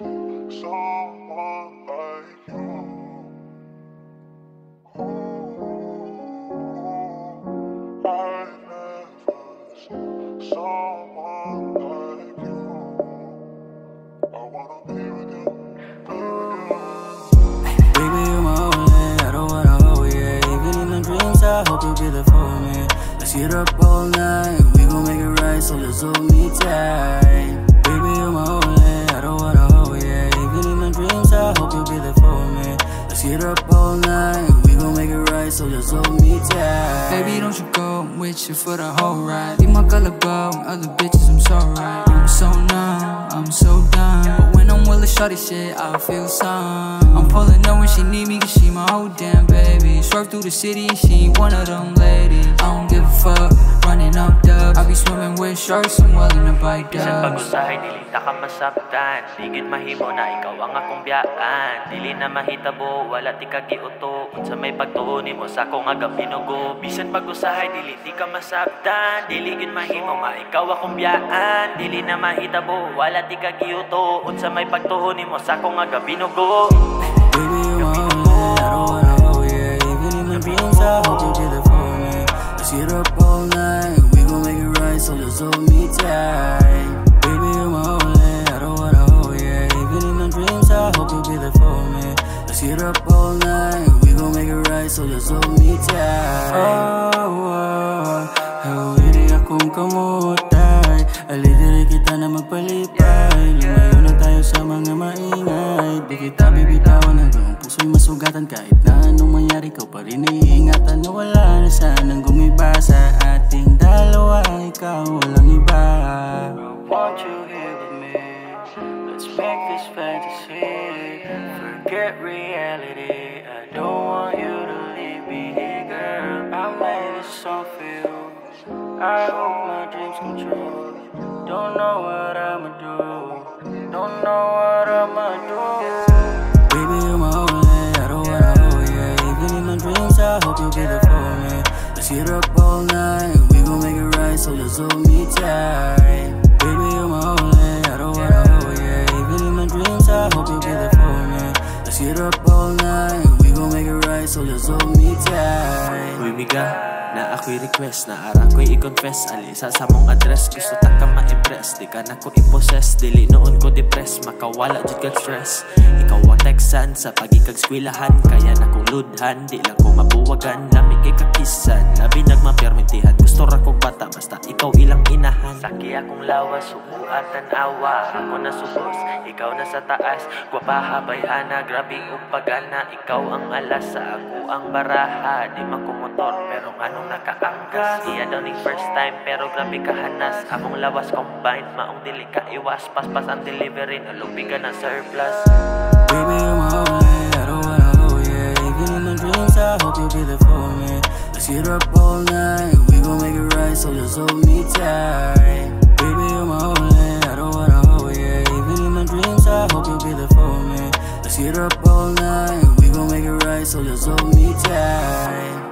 someone like you. Ooh, I never saw someone like you. I wanna be with you. Baby, you're my only, I don't wanna hold you. Even in the dreams, I hope you'll be there for me. Let's get up all night, we gon' make it right, so let's hold me tight. Baby, you're my only, I don't wanna hold you. Even in the dreams, I hope you'll be there for me. Let's get up all night, we gon' make it right, so just hold me tight. Baby, don't you go, I'm with you for the whole ride. Leave my color go, other bitches, I'm so right. I'm so numb, I'm so done, but when I'm with a shawty shit, I feel some. I'm pulling up when she need me, cause she my whole damn baby. Swerve through the city, she ain't one of them ladies. I don't give a fuck, running up dubs. I be swimming with sharks, I'm willing to bite dubs. Isang pag-usahay, dili ta ka masaktan. Digid mahimo na ikaw ang akong biyaan. Dili na mahitabo, wala ti kagiuto. Unsa may pagtuunin mo sa akong agam hinugo. Bisan pag-usahay, dili ti ka masaktan. Dili gid mahimo nga ikaw akong biyaan. Dili na mahitabo, wala ti kagiuto. Unsa may pagtuunin mo sa akong agam hinugo. Baby, you're my only, I don't wanna hold you. Even in the dreams, I hope you'll be there for me. Let's get up all night, we gon' make it right, so just hold me tight. Baby, you're my only, I don't wanna hold you. Even in the dreams, I hope you'll be there for me. Let's get up all night, we gon' make it right, so just hold me tight. Hawiri akong kamutay, alidiri kita na magpalipay. Lumayo na tayo sa mga maingay, di kita bibitawan na puso'y masugatan. Kahit na anong mangyari, ikaw pa rin naiingatan. Na wala na sanang gumiba sa ating dalawa, ikaw walang iba. Won't you hear me? Let's make this fantasy, forget reality. I don't want you to leave me here, girl. I made this song for you, I hope my dreams come true. Don't know what I'ma do, don't know what I'ma do. Baby, you're my only, I don't wanna hold you. Even in my dreams, I hope you'll be there for me. Let's get up all night, we gon' make it right, so just hold me tight. Baby, you're my only, I don't wanna hold you. Even in my dreams, I hope you'll be there for me. Let's get up all night, we gon' make it right, so just hold me tight. Baby, na ako'y request, na ara ko'y i-confess. Alisa sa mong address, gusto ta ka ma-impress. Di ka na ko i-possess, dili noon ko depress. Makawala jud ka stress. Ikaw ang teksan sa pagikag-squilahan. Kaya na kong ludhan, di lang ko mabuwagan. Lamig kay kakisan, labi nagmapirmintihan. Gusto ra kong bata, basta ikaw ilang inahan. Saki akong lawas, subo at tanawa. Ako na subos, ikaw na sa taas. Gwapa habayhana, grabe upagana. Ikaw ang alas, sa ako ang baraha. Di makumutor, pero ano nakaangkas. Iya daw ni first time, pero grabe kahanas. Among lawas combined, maong dili ka iwas. Paspas ang delivery, nalubi ka ng surplus. Baby, you're my only, I don't wanna hold you. Even in my dreams, I hope you'll be there for me. Let's get up all night, we gon' make it right, so just hold me tight. Baby, you're my only, I don't wanna hold you. Even in my dreams, I hope you'll be there for me. Let's get up all night, we gon' make it right, so just hold me tight.